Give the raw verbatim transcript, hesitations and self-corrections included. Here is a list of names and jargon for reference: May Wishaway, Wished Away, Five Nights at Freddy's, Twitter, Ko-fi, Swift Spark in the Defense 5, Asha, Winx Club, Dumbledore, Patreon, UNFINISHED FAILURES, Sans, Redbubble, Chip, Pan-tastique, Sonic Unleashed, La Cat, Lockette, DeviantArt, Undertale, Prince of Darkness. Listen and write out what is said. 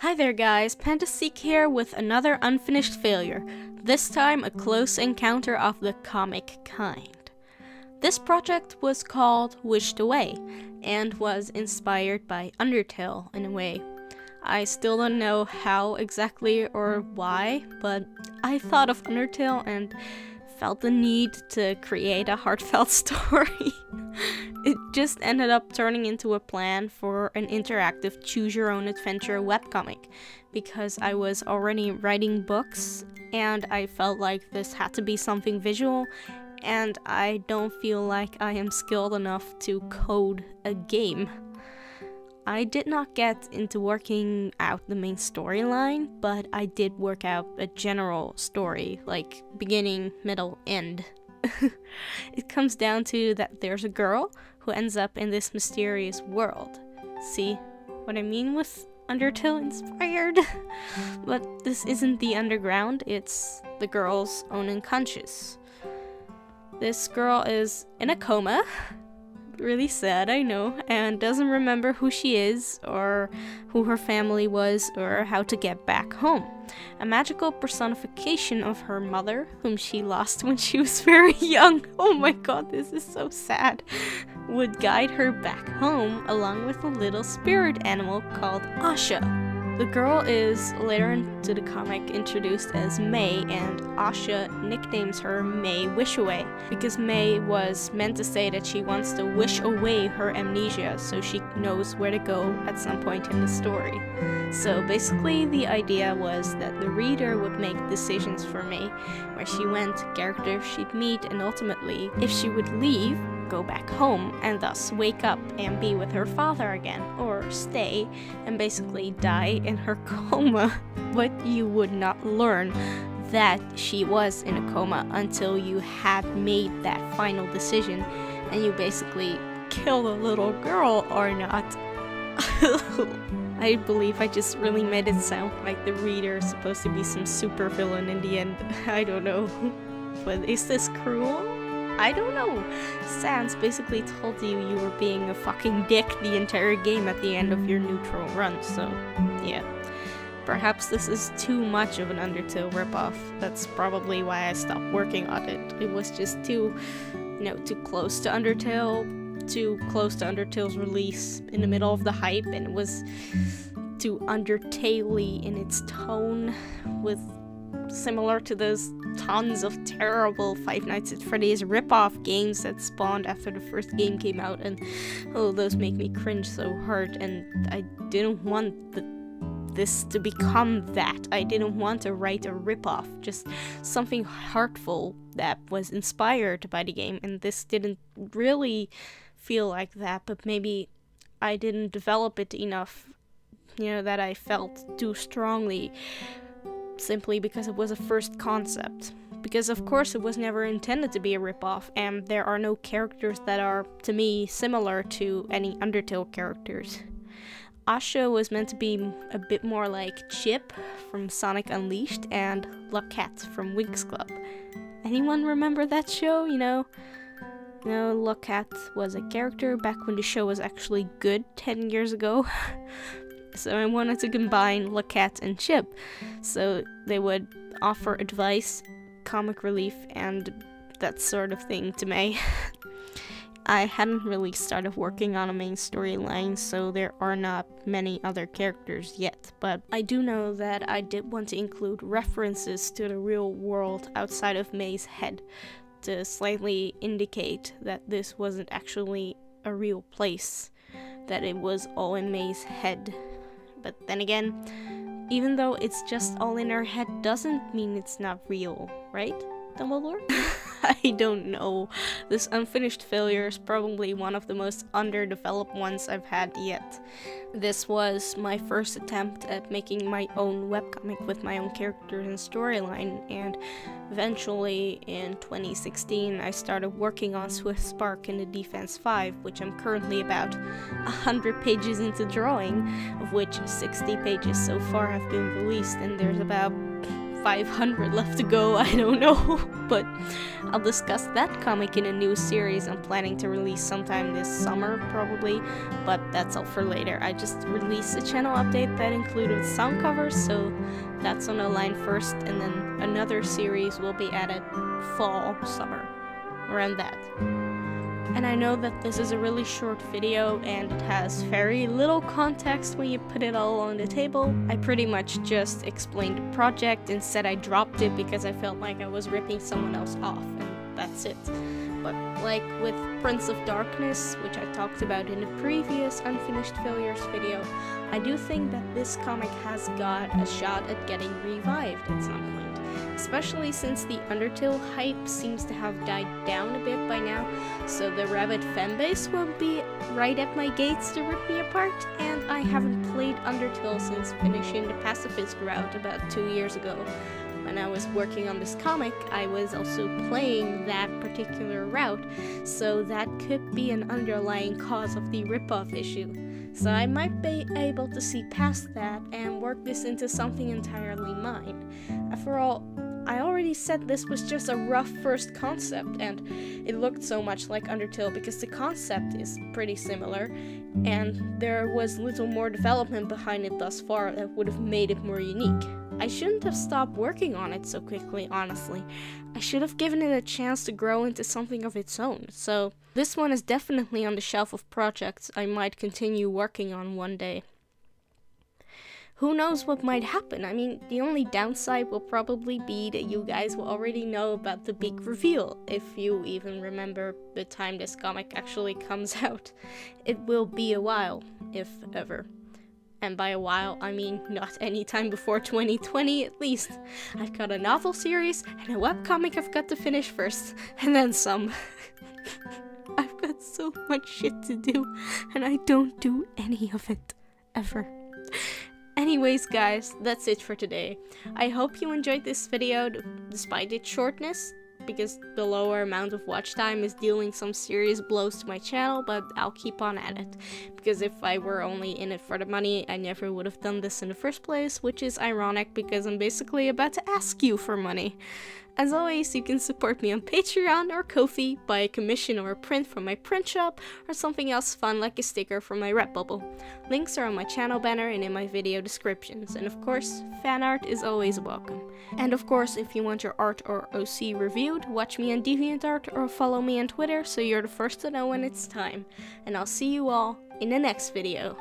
Hi there guys, Pan-tastique here with another unfinished failure, this time a close encounter of the comic kind. This project was called Wished Away, and was inspired by Undertale in a way. I still don't know how exactly or why, but I thought of Undertale and felt the need to create a heartfelt story. It just ended up turning into a plan for an interactive choose-your-own-adventure webcomic, because I was already writing books, and I felt like this had to be something visual, and I don't feel like I am skilled enough to code a game. I did not get into working out the main storyline, but I did work out a general story, like beginning, middle, end. It comes down to that there's a girl who ends up in this mysterious world. See what I mean with Undertale inspired? But this isn't the underground, it's the girl's own unconscious. This girl is in a coma, really sad, I know, and doesn't remember who she is or who her family was or how to get back home. A magical personification of her mother, whom she lost when she was very young, oh my god, this is so sad, would guide her back home along with a little spirit animal called Asha. The girl is later into the comic introduced as May, and Asha nicknames her May Wishaway, because May was meant to say that she wants to wish away her amnesia so she knows where to go at some point in the story. So basically the idea was that the reader would make decisions for May, where she went, characters she'd meet, and ultimately, if she would leave, go back home and thus wake up and be with her father again, or stay and basically die in her coma. But you would not learn that she was in a coma until you had made that final decision and you basically kill the little girl or not. I believe I just really made it sound like the reader is supposed to be some super villain in the end. I don't know. But is this cruel? I don't know. Sans basically told you you were being a fucking dick the entire game at the end of your neutral run, so yeah. Perhaps this is too much of an Undertale ripoff. That's probably why I stopped working on it. It was just too, you know, too close to Undertale, too close to Undertale's release in the middle of the hype, and it was too Undertale-y in its tone, with similar to those tons of terrible Five Nights at Freddy's rip-off games that spawned after the first game came out, and oh, those make me cringe so hard, and I didn't want the, this to become that. I didn't want to write a rip-off, just something heartful that was inspired by the game, and this didn't really feel like that, but maybe I didn't develop it enough, you know, that I felt too strongly. Simply because it was a first concept. Because of course it was never intended to be a ripoff, and there are no characters that are, to me, similar to any Undertale characters. Asha was meant to be a bit more like Chip from Sonic Unleashed and La Cat from Winx Club. Anyone remember that show, you know? No, Lockette was a character back when the show was actually good ten years ago. So I wanted to combine La Cat and Chip, so they would offer advice, comic relief, and that sort of thing to May. I hadn't really started working on a main storyline, so there are not many other characters yet, but I do know that I did want to include references to the real world outside of May's head, to slightly indicate that this wasn't actually a real place, that it was all in May's head. But then again, even though it's just all in her head doesn't mean it's not real, right, Dumbledore? I don't know. This unfinished failure is probably one of the most underdeveloped ones I've had yet. This was my first attempt at making my own webcomic with my own characters and storyline, and eventually in twenty sixteen I started working on Swift Spark in the Defense five, which I'm currently about one hundred pages into drawing, of which sixty pages so far have been released, and there's about five hundred left to go, I don't know. But I'll discuss that comic in a new series I'm planning to release sometime this summer, probably. But that's all for later. I just released a channel update that included sound covers, so that's on the line first. And then another series will be added fall, summer, around that. And I know that this is a really short video and it has very little context when you put it all on the table. I pretty much just explained the project and said I dropped it because I felt like I was ripping someone else off, and that's it. But like with Prince of Darkness, which I talked about in the previous Unfinished Failures video, I do think that this comic has got a shot at getting revived at some point. Especially since the Undertale hype seems to have died down a bit by now, so the rabid fanbase won't be right at my gates to rip me apart, and I haven't played Undertale since finishing the pacifist route about two years ago. When I was working on this comic, I was also playing that particular route, so that could be an underlying cause of the ripoff issue. So I might be able to see past that and work this into something entirely mine. After all, I already said this was just a rough first concept, and it looked so much like Undertale because the concept is pretty similar, and there was little more development behind it thus far that would have made it more unique. I shouldn't have stopped working on it so quickly, honestly. I should have given it a chance to grow into something of its own, so this one is definitely on the shelf of projects I might continue working on one day. Who knows what might happen? I mean, the only downside will probably be that you guys will already know about the big reveal, if you even remember the time this comic actually comes out. It will be a while, if ever. And by a while, I mean not any time before twenty twenty, at least. I've got a novel series and a webcomic I've got to finish first, and then some. I've got so much shit to do, and I don't do any of it. Ever. Anyways guys, that's it for today. I hope you enjoyed this video, despite its shortness, because the lower amount of watch time is dealing some serious blows to my channel, but I'll keep on at it. Because if I were only in it for the money, I never would have done this in the first place, which is ironic because I'm basically about to ask you for money. As always, you can support me on Patreon or Ko-fi, buy a commission or a print from my print shop, or something else fun like a sticker from my Redbubble. Links are on my channel banner and in my video descriptions, and of course, fan art is always welcome. And of course, if you want your art or O C reviewed, watch me on DeviantArt or follow me on Twitter so you're the first to know when it's time. And I'll see you all in the next video.